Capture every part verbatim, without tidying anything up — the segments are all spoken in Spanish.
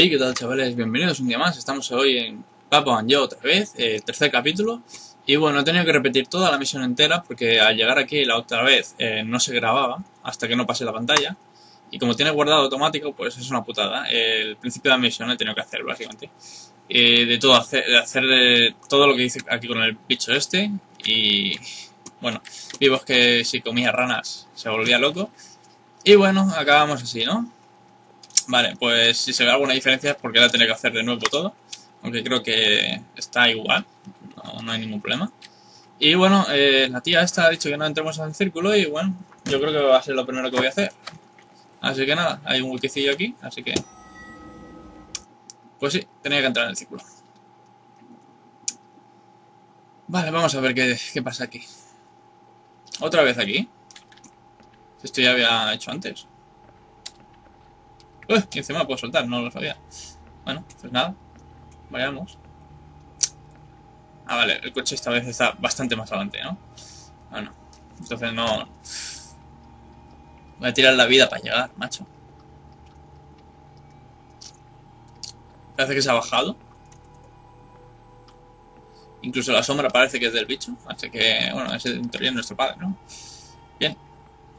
Hey, ¿qué tal, chavales? Bienvenidos un día más. Estamos hoy en Papua New Guinea otra vez, eh, tercer capítulo. Y bueno, he tenido que repetir toda la misión entera porque al llegar aquí la otra vez eh, no se grababa hasta que no pasé la pantalla. Y como tiene guardado automático, pues es una putada. Eh, el principio de la misión he tenido que hacer, básicamente. Eh, de todo hacer, de hacer de todo lo que hice aquí con el bicho este. Y bueno, vimos que si comía ranas se volvía loco. Y bueno, acabamos así, ¿no? Vale, pues si se ve alguna diferencia es porque la tendré que hacer de nuevo todo. Aunque creo que está igual, no, no hay ningún problema. Y bueno, eh, la tía esta ha dicho que no entremos en el círculo y bueno, yo creo que va a ser lo primero que voy a hacer. Así que nada, hay un huequecillo aquí, así que... Pues sí, tenía que entrar en el círculo. Vale, vamos a ver qué, qué pasa aquí. ¿Otra vez aquí? Esto ya había hecho antes. Uy, y encima puedo soltar, no lo sabía. Bueno, pues nada, vayamos. Ah, vale, el coche esta vez está bastante más adelante, ¿no? Bueno, entonces no... Voy a tirar la vida para llegar, macho. Parece que se ha bajado. Incluso la sombra parece que es del bicho, así que, bueno, ese en teoría es nuestro padre, ¿no? Bien.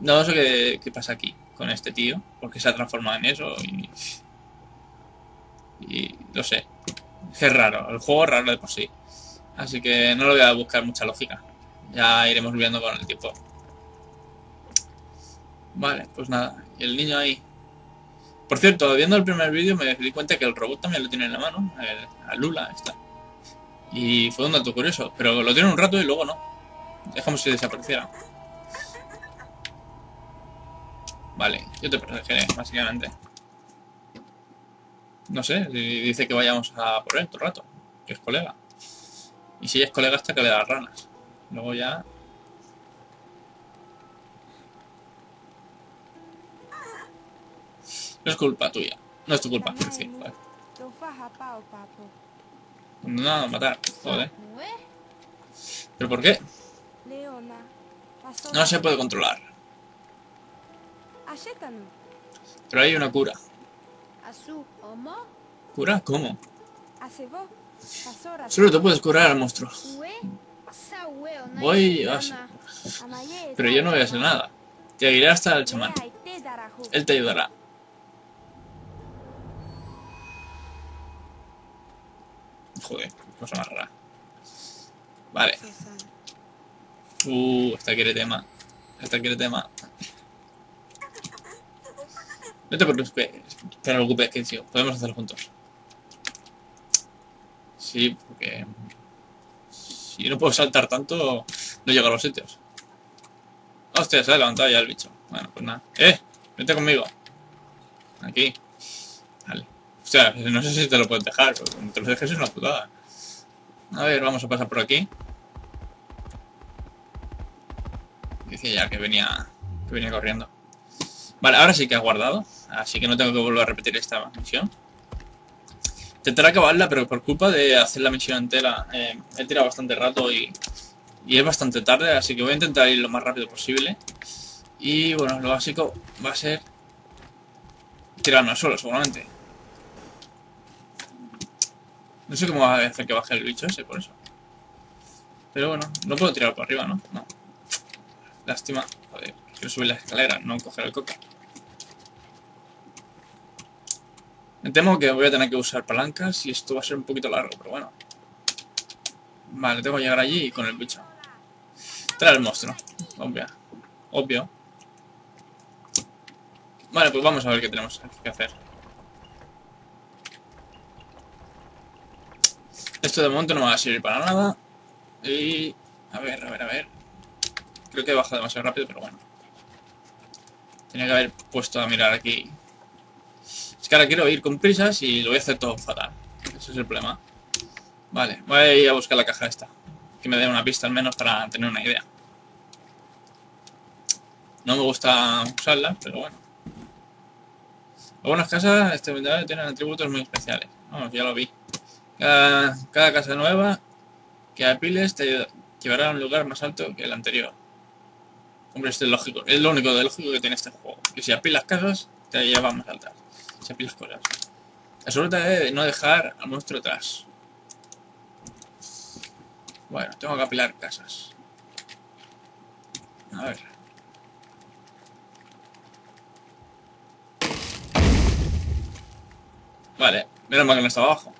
No sé qué, qué pasa aquí con este tío, porque se ha transformado en eso y... Y... no sé. Es raro, el juego es raro de por sí. Así que no lo voy a buscar mucha lógica. Ya iremos viendo con el tiempo. Vale, pues nada. Y el niño ahí. Por cierto, viendo el primer vídeo me di cuenta que el robot también lo tiene en la mano. El, a Lula, esta. Y fue un dato curioso. Pero lo tiene un rato y luego no. Es como si desapareciera. Vale, yo te protegeré, básicamente. No sé, dice que vayamos a por él todo el rato, que es colega. Y si es colega hasta que le da ranas. Luego ya... No es culpa tuya. No es tu culpa, por decir, joder. No, matar, joder. ¿Pero por qué? No se puede controlar. Pero hay una cura. ¿Cura? ¿Cómo? Solo te puedes curar al monstruo. Voy a... Pero yo no voy a hacer nada. Te iré hasta el chamán. Él te ayudará. Joder, cosa más rara. Vale. Uh, esta quiere tema. Esta quiere tema. No te preocupes, te preocupes, que tío, podemos hacerlo juntos. Sí, porque... Si no puedo saltar tanto, no llego a los sitios. Hostia, se ha levantado ya el bicho. Bueno, pues nada. ¡Eh! Vente conmigo. Aquí. Vale. Hostia, no sé si te lo puedes dejar, porque cuando te lo dejes es una putada. A ver, vamos a pasar por aquí. Dice ya que venía, que venía corriendo. Vale, ahora sí que ha guardado, así que no tengo que volver a repetir esta misión. Intentaré acabarla, pero por culpa de hacer la misión entera eh, he tirado bastante rato y, y es bastante tarde, así que voy a intentar ir lo más rápido posible. Y bueno, lo básico va a ser tirarme al suelo, seguramente. No sé cómo va a hacer que baje el bicho ese, por eso. Pero bueno, no puedo tirar para arriba, ¿no? No. Lástima. Joder, quiero subir la escalera, no coger el coca. Me temo que voy a tener que usar palancas y esto va a ser un poquito largo, pero bueno. Vale, tengo que llegar allí y con el bicho. Trae el monstruo. Obvio. Obvio. Vale, pues vamos a ver qué tenemos que hacer. Esto de momento no va a servir para nada. Y... A ver, a ver, a ver. Creo que he bajado demasiado rápido, pero bueno. Tenía que haber puesto a mirar aquí. Es que ahora quiero ir con prisas y lo voy a hacer todo fatal. Ese es el problema. Vale, voy a ir a buscar la caja esta. Que me dé una pista al menos para tener una idea. No me gusta usarla, pero bueno. Algunas casas este inventario tienen atributos muy especiales. Vamos, ya lo vi. Cada, cada casa nueva que apiles te llevará a un lugar más alto que el anterior. Hombre, esto es lógico. Es lo único de lógico que tiene este juego. Que si apilas casas, te lleva más altas. Si apilas cosas. Asegúrate de no dejar al monstruo atrás. Bueno, tengo que apilar casas. A ver. Vale, menos mal que no está abajo.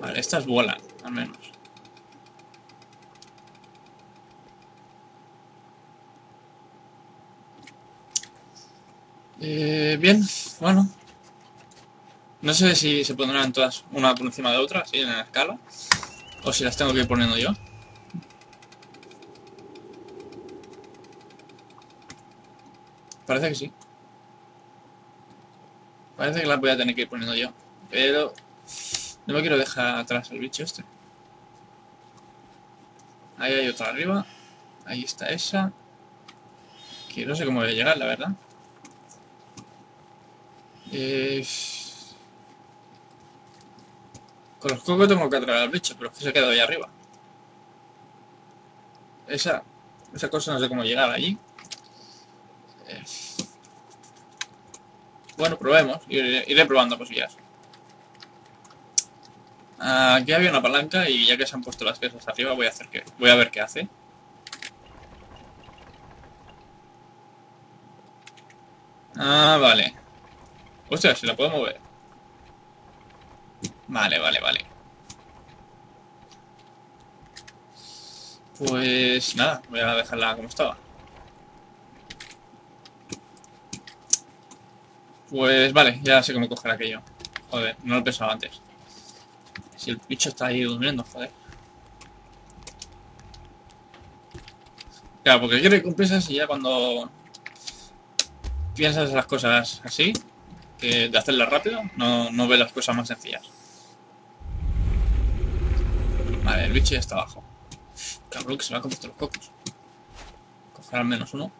Vale, estas vuelan, al menos. Eh, bien, bueno. No sé si se pondrán todas una por encima de otra, así en la escala, o si las tengo que ir poniendo yo. Parece que sí. Parece que las voy a tener que ir poniendo yo, pero no me quiero dejar atrás el bicho este. Ahí hay otra arriba. Ahí está esa. Que no sé cómo voy a llegar, la verdad. Eh... Con los cocos tengo que atraer al bicho, pero es que se ha quedado ahí arriba. Esa, esa cosa no sé cómo llegar allí. Eh... Bueno, probemos. Iré, iré probando cosillas. Aquí había una palanca y ya que se han puesto las piezas arriba voy a hacer que, voy a ver qué hace. Ah, vale. Hostia, si la puedo mover. Vale, vale, vale. Pues nada, voy a dejarla como estaba. Pues vale, ya sé cómo coger aquello. Joder, no lo pensaba antes. Si el bicho está ahí durmiendo, joder. Claro, porque quiero recompensas y ya cuando piensas las cosas así, que de hacerlas rápido, no, no ves las cosas más sencillas. Vale, el bicho ya está abajo. Cabrón, que se va a comer los cocos. Coger al menos uno.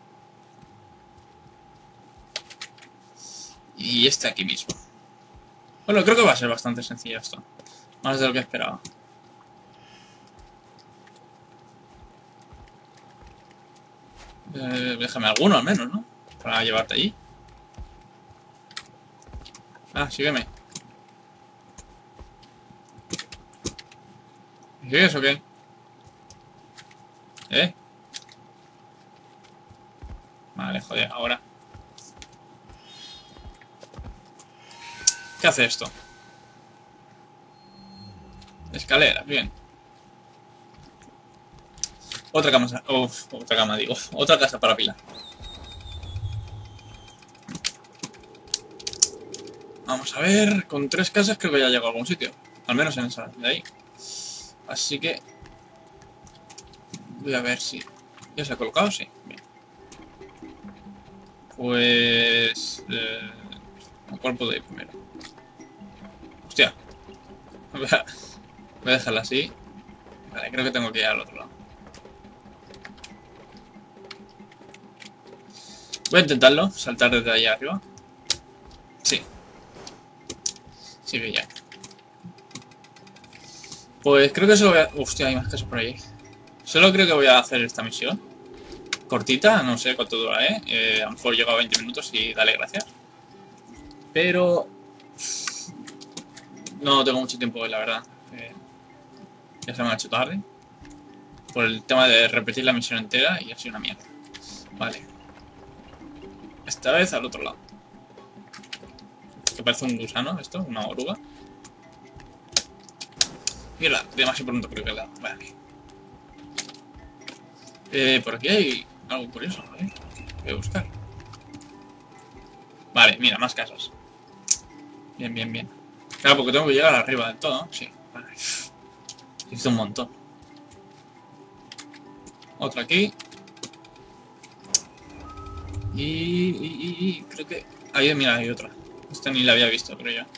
Y este aquí mismo. Bueno, creo que va a ser bastante sencillo esto. Más de lo que esperaba. Eh, déjame alguno al menos, ¿no? Para llevarte allí. Ah, sígueme. ¿Me sigues o qué? ¿Eh? Vale, joder, ahora. ¿Qué hace esto? Escalera, bien. Otra cama, uf, otra cama digo, otra casa para pila. Vamos a ver, con tres casas creo que ya llego a algún sitio, al menos en esa de ahí. Así que voy a ver si ya se ha colocado, sí. Bien. Pues eh, ¿cuál puedo ir primero? Hostia. Voy a dejarla así. Vale, creo que tengo que ir al otro lado. Voy a intentarlo, saltar desde allá arriba. Sí. Sí que ya. Pues creo que solo voy a... Hostia, hay más casas por ahí. Solo creo que voy a hacer esta misión. Cortita, no sé cuánto dura, ¿eh? eh a lo mejor llego a veinte minutos y dale gracias. Pero... no tengo mucho tiempo hoy, la verdad. Eh... Ya se me ha hecho tarde. Por el tema de repetir la misión entera y ha sido una mierda. Vale. Esta vez al otro lado. Que parece un gusano esto, una oruga. Mira, demasiado pronto creo que la... Vale. Eh, por aquí hay algo curioso, ¿eh? Voy a buscar. Vale, mira, más casas. Bien, bien, bien. Claro, porque tengo que llegar arriba del todo, ¿no? Sí, vale. Hice un montón. Otro aquí. Y, y, y, y creo que... ahí, mira, hay otra. Esta ni la había visto, creo yo.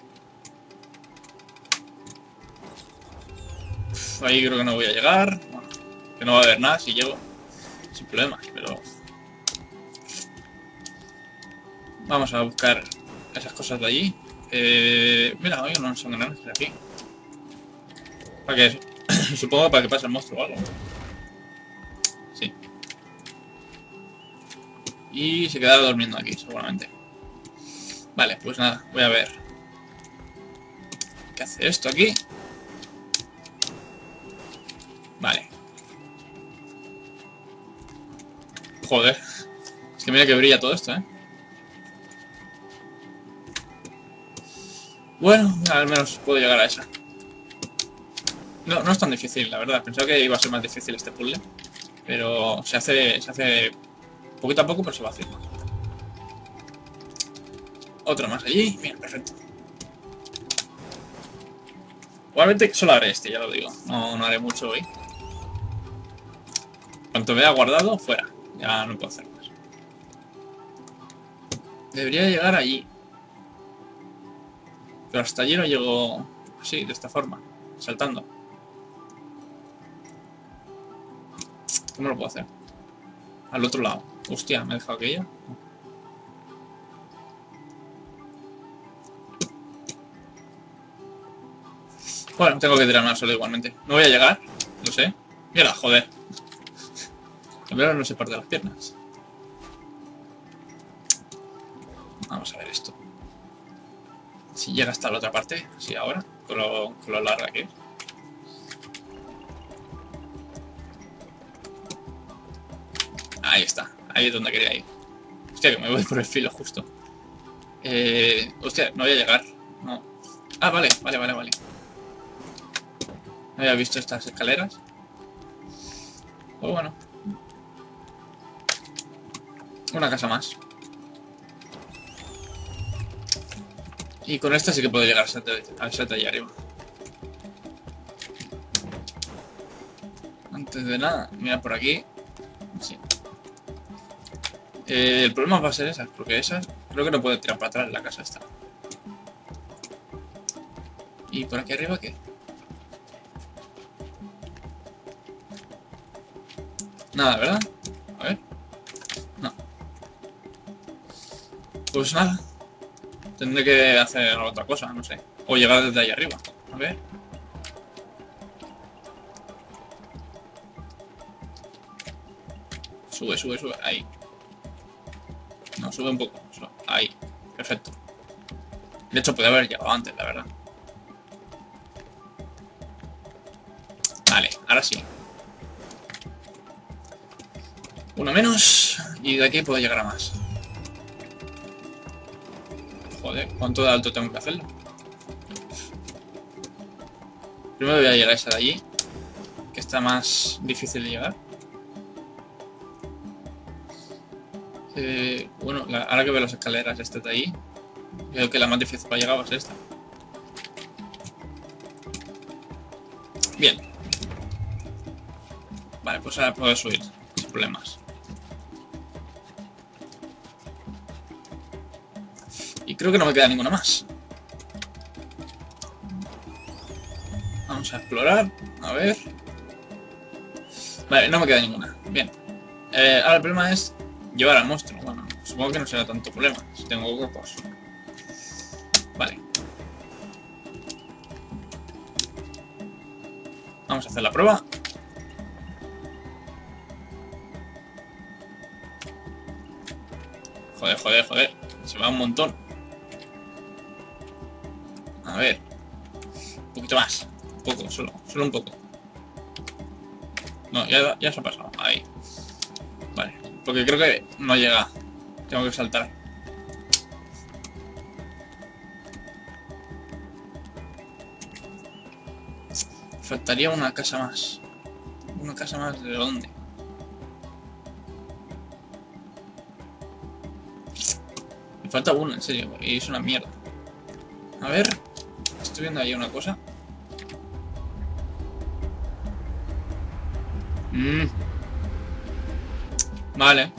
Uf, ahí creo que no voy a llegar. Bueno, que no va a haber nada si llego. Sin problemas, pero... vamos a buscar esas cosas de allí. Eh, mira, hay unos engranajes aquí. Para que... supongo para que pase el monstruo o algo. Sí. Y se quedará durmiendo aquí, seguramente. Vale, pues nada, voy a ver. ¿Qué hace esto aquí? Vale. Joder. Es que mira que brilla todo esto, ¿eh? Bueno, al menos puedo llegar a esa. No, no es tan difícil, la verdad. Pensaba que iba a ser más difícil este puzzle. Pero se hace, se hace poquito a poco, pero se va haciendo. Otro más allí. Bien, perfecto. Igualmente solo haré este, ya lo digo. No, no haré mucho hoy. Cuanto me haya guardado, fuera. Ya no puedo hacer más. Debería llegar allí. Pero hasta allí no llego así, de esta forma. Saltando. ¿Cómo lo puedo hacer? Al otro lado. Hostia, ¿me he dejado aquello? Bueno, tengo que tirar más solo igualmente. No voy a llegar, lo sé. Mira, joder. Primero no se parte las piernas. Vamos a ver esto. Si llega hasta la otra parte, así ahora, con lo, con lo larga que es. Ahí está, ahí es donde quería ir. Hostia, que me voy por el filo justo. Eh, hostia, no voy a llegar. No. Ah, vale, vale, vale, vale. No había visto estas escaleras. Pues bueno. Una casa más. Y con esta sí que puedo llegar al set allá arriba. Antes de nada, mira por aquí. Sí. Eh, el problema va a ser esas, porque esas creo que no puedo tirar para atrás, la casa está. ¿Y por aquí arriba qué? Nada, ¿verdad? A ver. No. Pues nada. Tendré que hacer otra cosa, no sé. O llegar desde ahí arriba. A ver. Sube, sube, sube. Ahí. No, sube un poco. Sube. Ahí. Perfecto. De hecho, podía haber llegado antes, la verdad. Vale, ahora sí. Uno menos. Y de aquí puedo llegar a más. Joder, ¿cuánto de alto tengo que hacerlo? Primero voy a llegar a esa de allí. Que está más difícil de llegar. Eh, bueno, la, ahora que veo las escaleras esta de ahí, creo que la más difícil para llegar va a ser esta. Bien. Vale, pues ahora puedo subir sin problemas. Y creo que no me queda ninguna más. Vamos a explorar, a ver. Vale, no me queda ninguna. Bien. Eh, ahora el problema es llevar al monstruo. Bueno, supongo que no será tanto problema si tengo huecos. Vale. Vamos a hacer la prueba. Joder, joder, joder. Se va un montón. A ver. Un poquito más. Un poco, solo. Solo un poco. No, ya, ya se ha pasado. Ahí. Vale. Porque creo que no llega. Tengo que saltar. Faltaría una casa más. ¿Una casa más de dónde? Me falta una, en serio. Y es una mierda. A ver. Estoy viendo ahí una cosa. Mmm. Vale,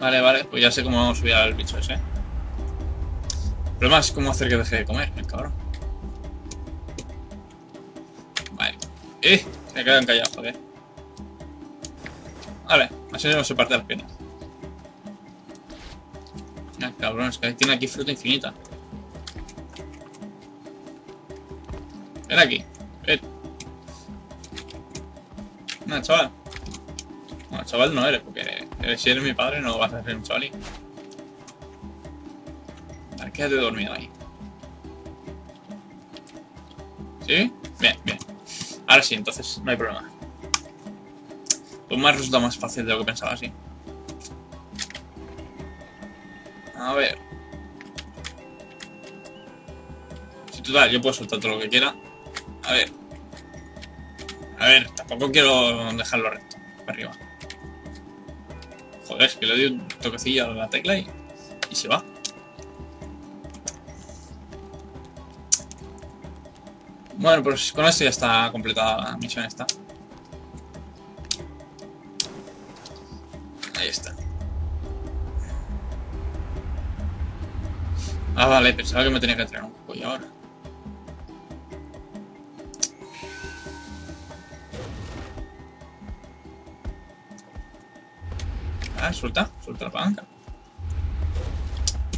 vale, vale, pues ya sé cómo vamos a subir al bicho ese. El problema es cómo hacer que deje de comer, el cabrón. Vale. ¡Eh! Se me quedan callados, joder. Vale, así no se parte las piernas. Ah, cabrón, es que tiene aquí fruta infinita. Ven aquí, ven. Nada, chaval. Bueno, chaval no eres, porque Si eres mi padre no vas a hacer un chavalín. Vale, quédate dormido ahí. ¿Sí? Bien, bien. Ahora sí, entonces no hay problema. Pues me ha resultado más fácil de lo que pensaba, sí. A ver. Si total, yo puedo soltar todo lo que quiera. A ver. A ver, tampoco quiero dejarlo recto. Para arriba. Joder, es que le doy un toquecillo a la tecla y, y se va. Bueno, pues con esto ya está completada la misión esta. Ahí está. Ah, vale, pensaba que me tenía que traer un poco y ahora. Ah, suelta, suelta la palanca.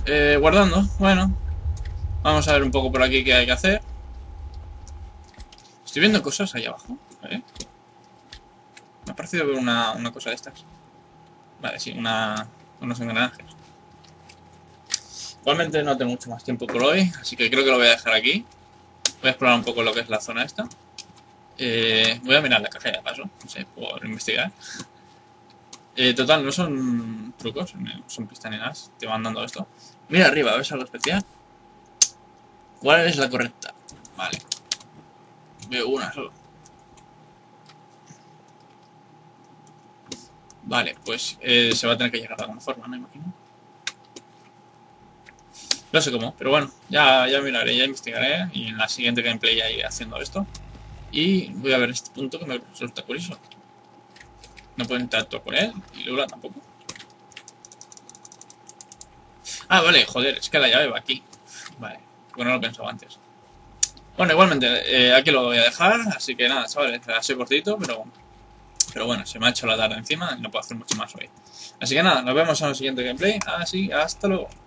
Eh, guardando, bueno. Vamos a ver un poco por aquí qué hay que hacer. Estoy viendo cosas ahí abajo. ¿Eh? Me ha parecido ver una, una cosa de estas. Vale, sí, una, unos engranajes. Igualmente no tengo mucho más tiempo por hoy, así que creo que lo voy a dejar aquí. Voy a explorar un poco lo que es la zona esta. Eh, voy a mirar la caja de paso, no sé, por investigar. Eh, total, no son trucos, son pistaninas, te van dando esto. Mira arriba, ¿ves algo especial? ¿Cuál es la correcta? Vale. Veo una solo. Vale, pues eh, se va a tener que llegar de alguna forma, me imagino. No sé cómo, pero bueno, ya, ya miraré, ya investigaré. Y en la siguiente gameplay ya iré haciendo esto. Y voy a ver este punto que me resulta curioso. No puedo interactuar con él, y Lula tampoco. Ah, vale, joder, es que la llave va aquí. Vale, porque no lo pensaba antes. Bueno, igualmente, eh, aquí lo voy a dejar, así que nada, chavales, ha sido cortito, pero, pero bueno, se me ha hecho la tarde encima y no puedo hacer mucho más hoy. Así que nada, nos vemos en el siguiente gameplay, así, hasta luego.